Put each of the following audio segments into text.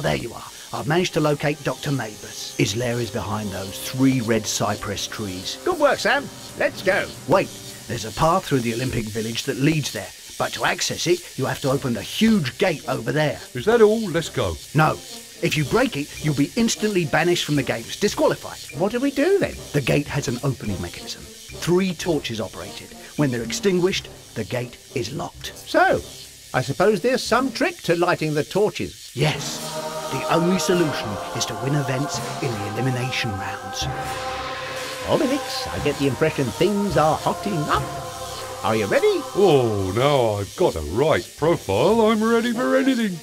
Ah, there you are. I've managed to locate Dr. Mabus. His lair is behind those 3 red cypress trees. Good work, Sam. Let's go. Wait, there's a path through the Olympic village that leads there. But to access it, you have to open the huge gate over there. Is that all? Let's go. No. If you break it, you'll be instantly banished from the games, disqualified. What do we do then? The gate has an opening mechanism. 3 torches operated. When they're extinguished, the gate is locked. So, I suppose there's some trick to lighting the torches. Yes. The only solution is to win events in the elimination rounds. Obelix, I get the impression things are hotting up. Are you ready? Oh, now I've got a right profile. I'm ready for anything.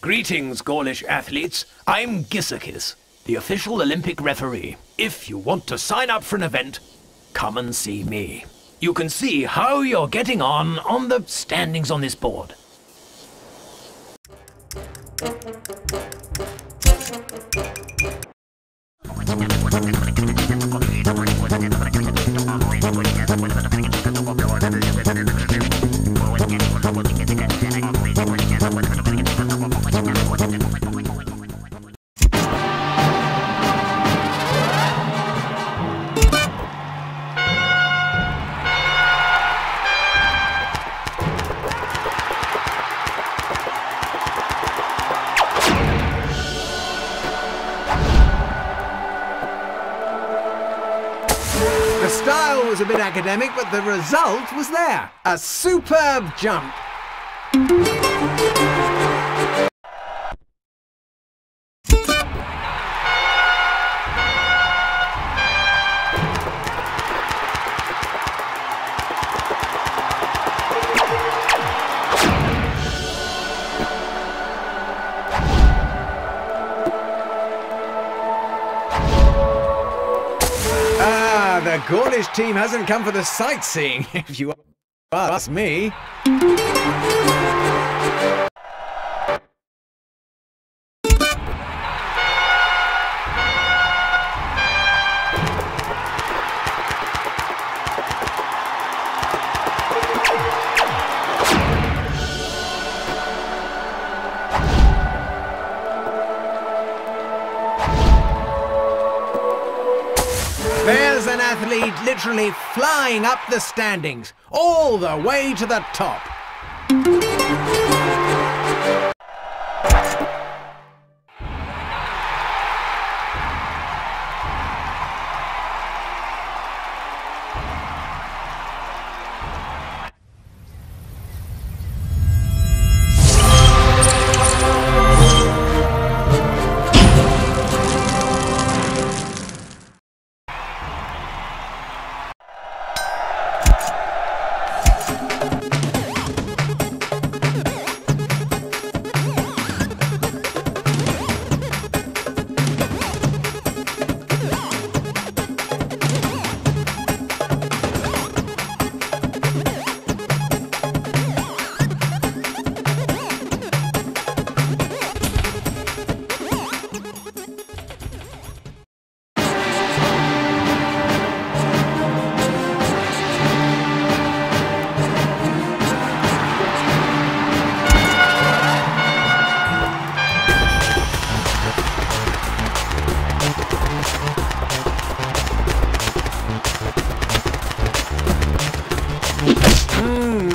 Greetings, Gaulish athletes. I'm Gisakis, the official Olympic referee. If you want to sign up for an event, come and see me. You can see how you're getting on the standings on this board. A bit academic, but the result was there. A superb jump. The Gaulish team hasn't come for the sightseeing, if you ask me. There's an athlete literally flying up the standings, all the way to the top.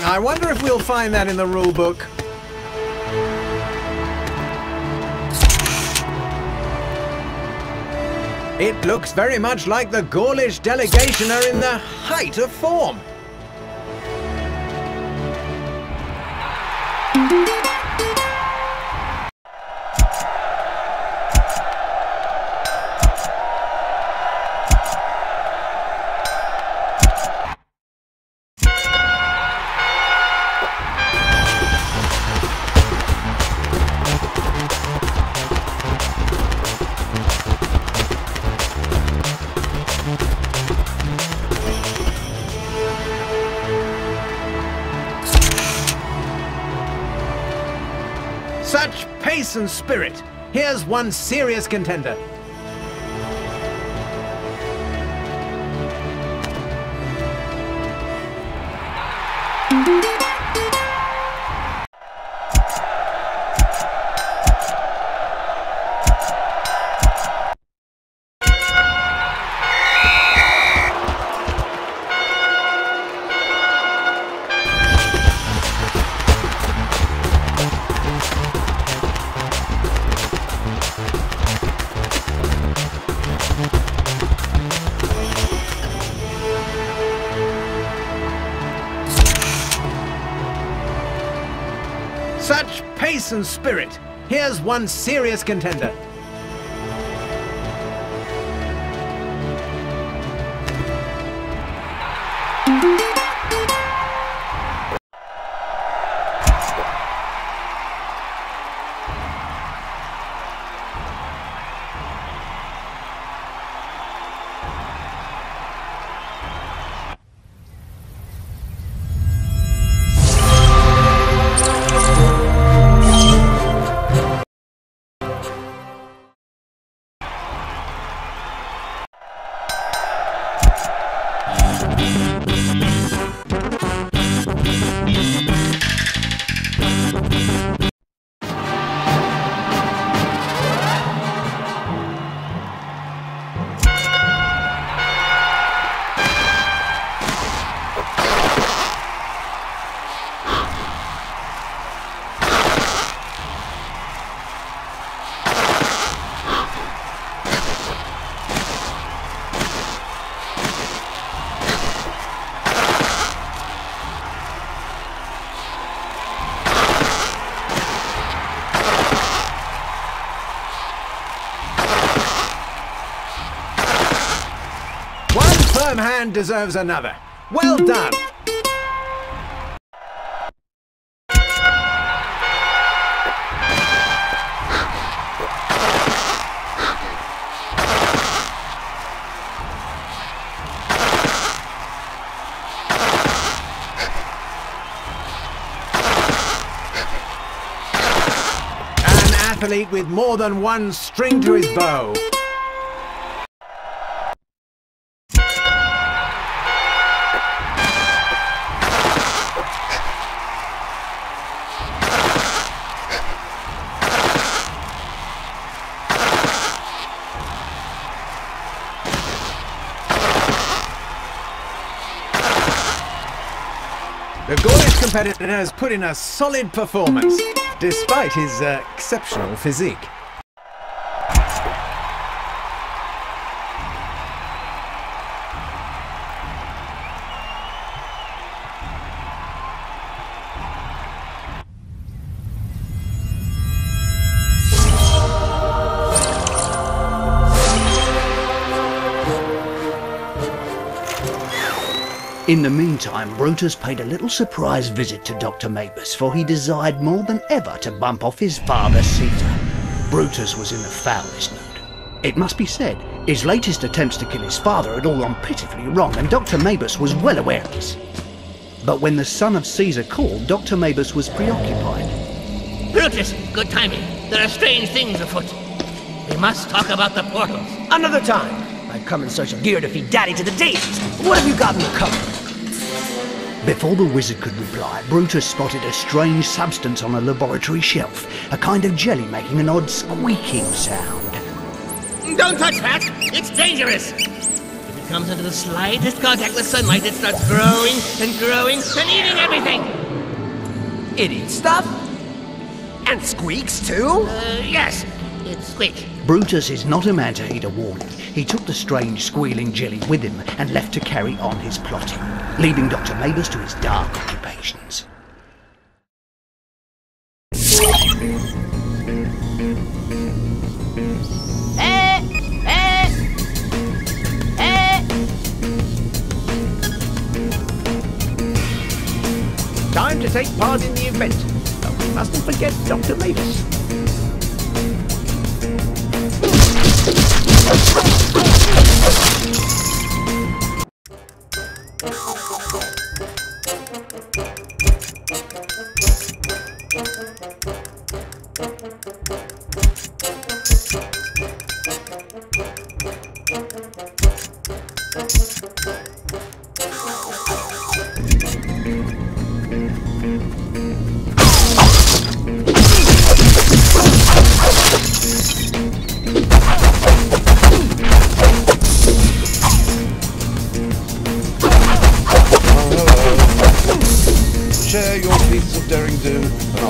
I wonder if we'll find that in the rule book. It looks very much like the Gaulish delegation are in the height of form. Such pace and spirit. Here's one serious contender. Such pace and spirit. Here's one serious contender. Firm hand deserves another. Well done! An athlete with more than one string to his bow. The Gaulish competitor has put in a solid performance, despite his exceptional physique. In the meantime, Brutus paid a little surprise visit to Dr. Mabus, for he desired more than ever to bump off his father, Caesar. Brutus was in the foulest mood. It must be said, his latest attempts to kill his father had all gone pitifully wrong, and Dr. Mabus was well aware of this. But when the son of Caesar called, Dr. Mabus was preoccupied. Brutus, good timing. There are strange things afoot. We must talk about the portals. Another time. I've come in search of gear to feed Daddy to the daisies. What have you got me covered? Before the wizard could reply, Brutus spotted a strange substance on a laboratory shelf, a kind of jelly making an odd squeaking sound. Don't touch that! It's dangerous! If it comes into the slightest contact with sunlight, it starts growing and growing and eating everything! It eats stuff? And squeaks too? Yes, it squeaks. Brutus is not a man to heed a warning. He took the strange squealing jelly with him and left to carry on his plotting, leaving Dr. Mabus to his dark occupations. Time to take part in the event, but we mustn't forget Dr. Mabus.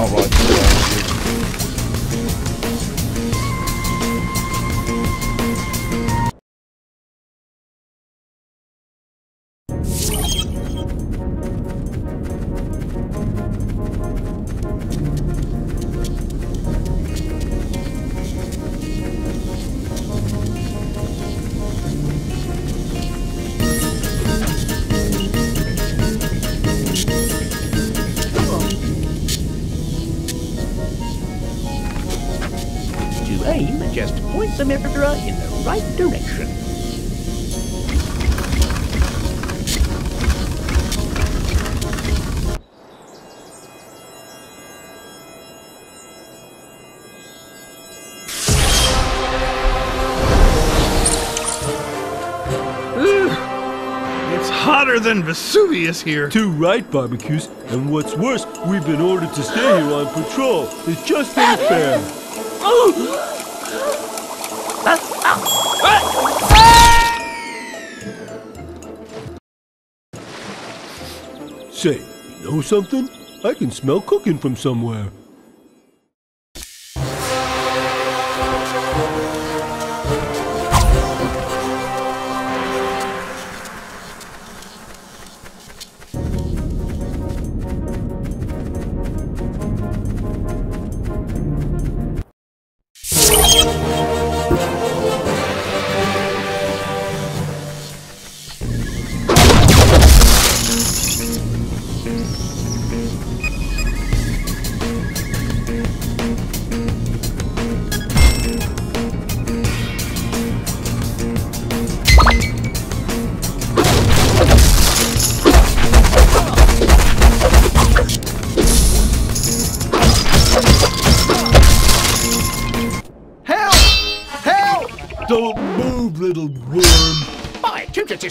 Oh, right. In the right direction. It's hotter than Vesuvius here. Too right, Barbecues. And what's worse, we've been ordered to stay here on patrol. It's just unfair. Oh! Say, you know something? I can smell cooking from somewhere.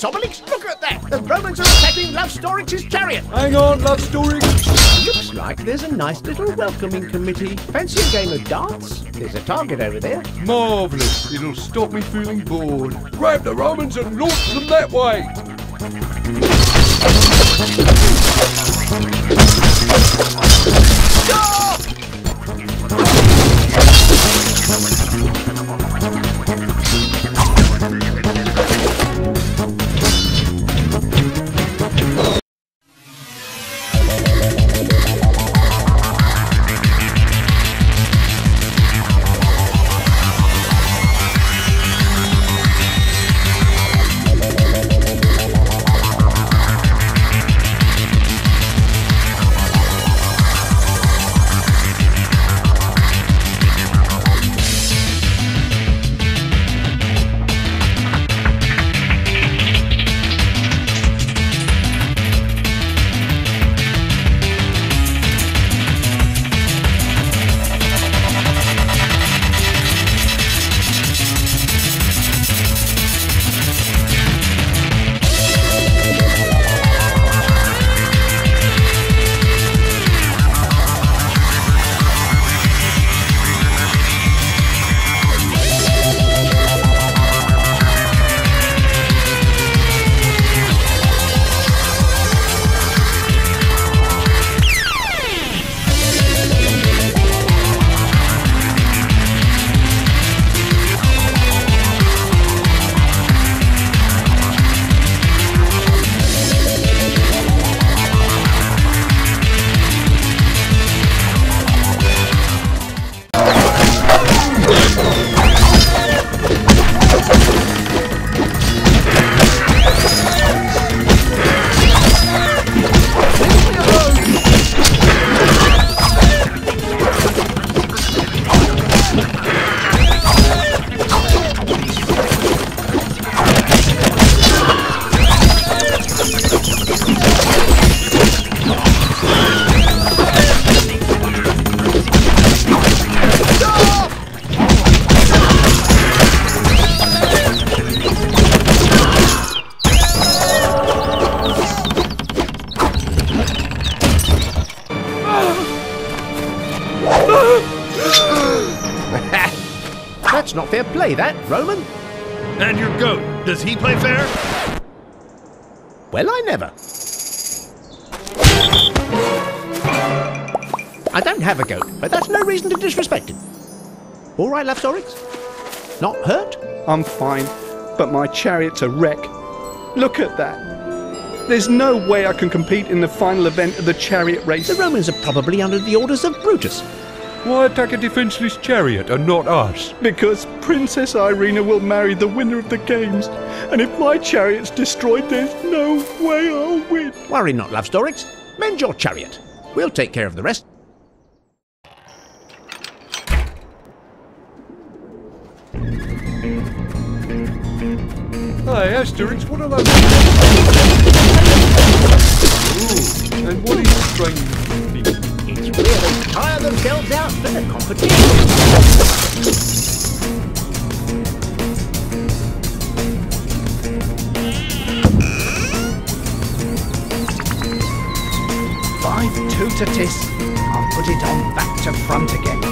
Obelix, look at that! The Romans are attacking Lovestorix's chariot! Hang on, Lovestorix! Looks like there's a nice little welcoming committee. Fancy a game of darts? There's a target over there. Marvellous! It'll stop me feeling bored. Grab the Romans and launch them that way! That, Roman? And your goat, does he play fair? Well, I never. I don't have a goat, but that's no reason to disrespect it. All right, Lapstorix? Not hurt? I'm fine, but my chariot's a wreck. Look at that. There's no way I can compete in the final event of the chariot race. The Romans are probably under the orders of Brutus. Why attack a defenseless chariot and not us? Because Princess Irina will marry the winner of the games, and if my chariot's destroyed, there's no way I'll win. Worry not, Lovestorix. Mend your chariot. We'll take care of the rest. Hey, Asterix, what are those? Ooh, and what is strange people? It's weird, they tire themselves out for the competition. 5-2 to Tis. I'll put it on back to front again.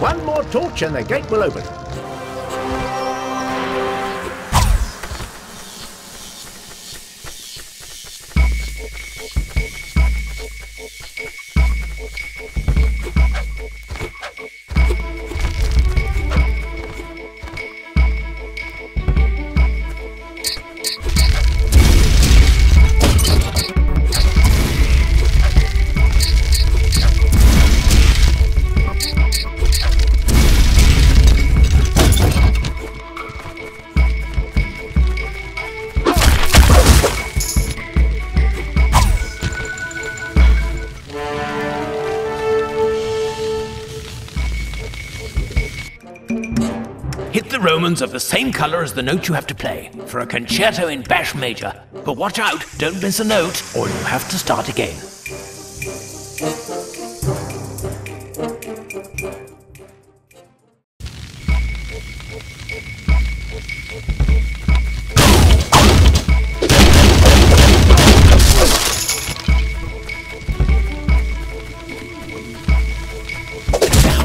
One more torch and the gate will open. Hit the Romans of the same color as the note you have to play for a concerto in Bash Major. But watch out, don't miss a note, or you'll have to start again.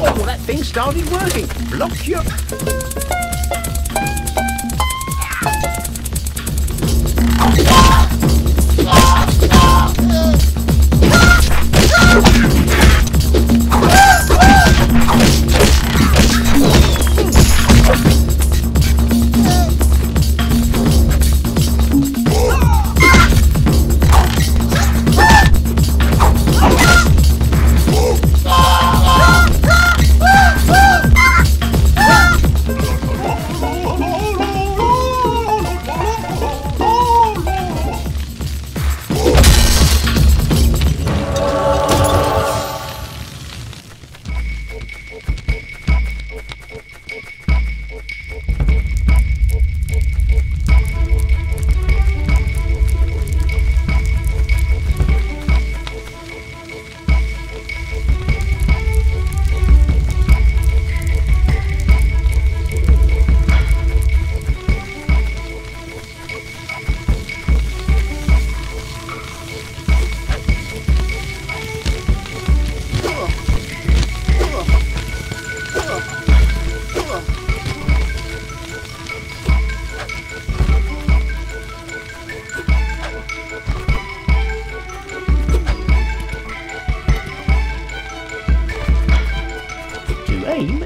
Oh, that thing started working. Block you up.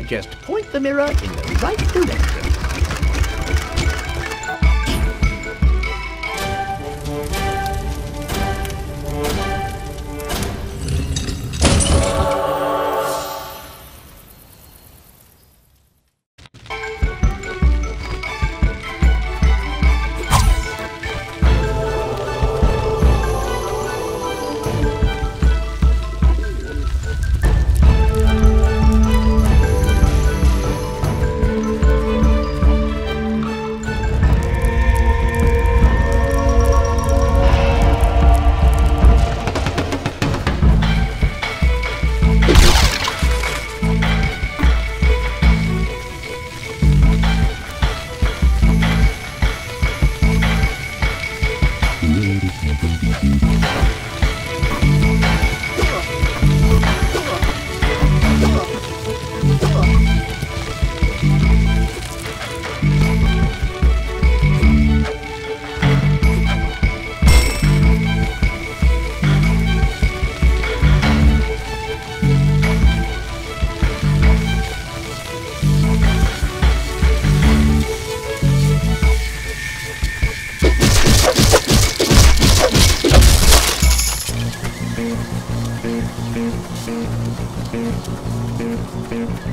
Just point the mirror in the right direction.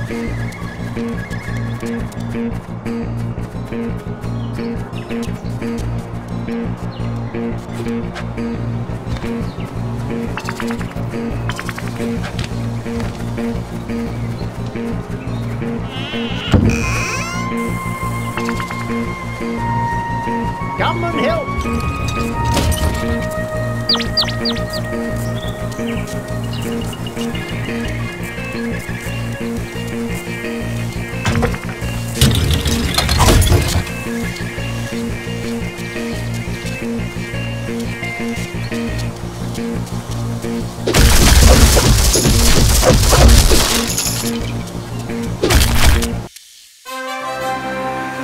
Come and help.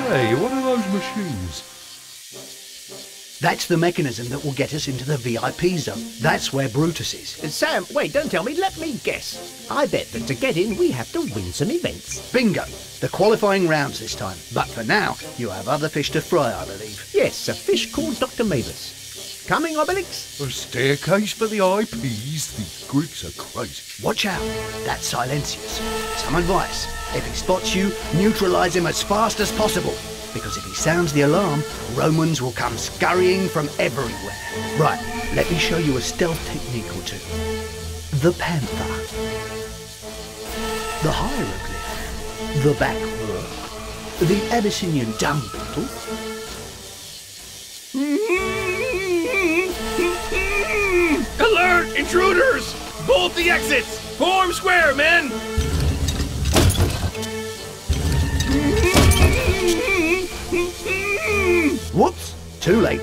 Hey, what are those machines? That's the mechanism that will get us into the VIP zone. That's where Brutus is. Sam, wait, don't tell me. Let me guess. I bet that to get in, we have to win some events. Bingo. The qualifying rounds this time. But for now, you have other fish to fry, I believe. Yes, a fish called Dr. Mavis. Coming, Obelix? A staircase for the IPs. These Greeks are crazy. Watch out. That's Silencius. Some advice. If he spots you, neutralise him as fast as possible. Because if he sounds the alarm, Romans will come scurrying from everywhere. Right, let me show you a stealth technique or two. The panther. The hieroglyph. The back row. The Abyssinian dung beetle. Alert, intruders! Bolt the exits! Form square, men! Whoops! Too late.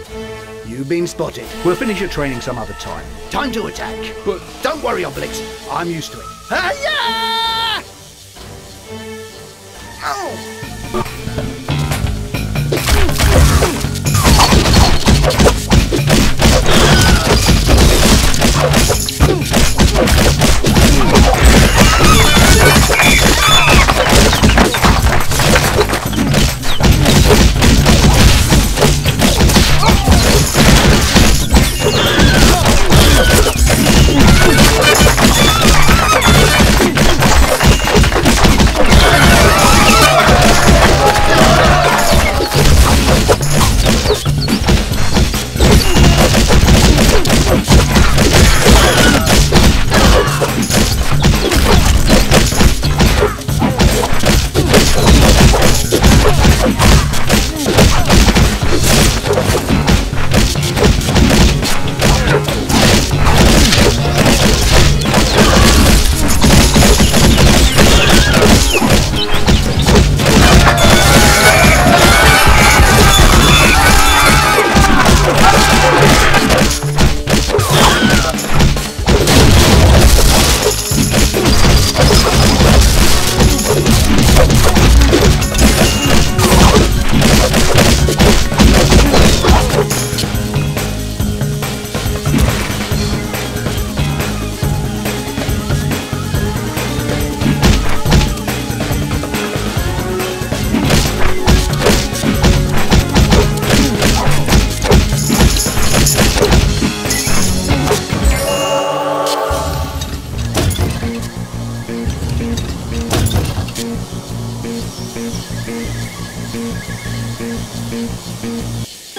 You've been spotted. We'll finish your training some other time. Time to attack. But don't worry, Obelix. I'm used to it. Hi-ya!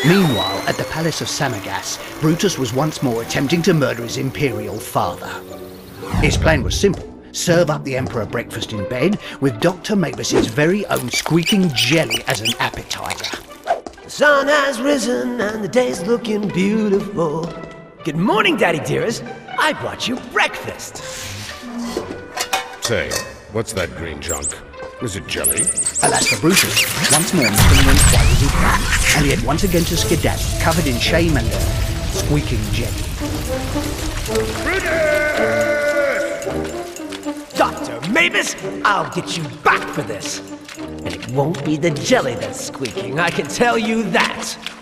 Meanwhile, at the palace of Samagas, Brutus was once more attempting to murder his imperial father. His plan was simple. Serve up the emperor breakfast in bed with Dr. Mabus's very own squeaking jelly as an appetizer. The sun has risen and the day's looking beautiful. Good morning, Daddy dearest. I brought you breakfast. Say, what's that green junk? Was it jelly? Alas for Brutus, once more nothing went quite as he planned, and he had once again to skedaddle, covered in shame and squeaking jelly. Brutus! Dr. Mavis, I'll get you back for this. And it won't be the jelly that's squeaking, I can tell you that.